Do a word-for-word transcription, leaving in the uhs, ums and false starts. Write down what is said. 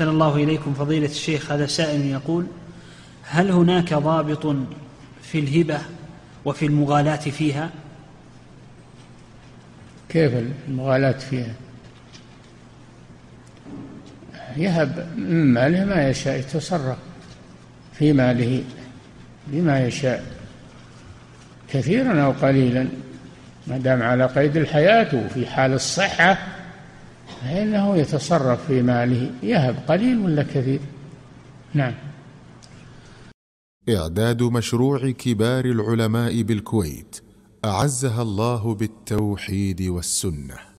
أحسن الله إليكم فضيلة الشيخ. هذا سائل يقول: هل هناك ضابط في الهبة وفي المغالاة فيها؟ كيف المغالاة فيها؟ يهب من ماله ما يشاء، يتصرف في ماله بما يشاء كثيرا أو قليلا، ما دام على قيد الحياة وفي حال الصحة فإنه يتصرف في ماله، يهب قليل ولا كثير. نعم. إعداد مشروع كبار العلماء بالكويت أعزها الله بالتوحيد والسنة.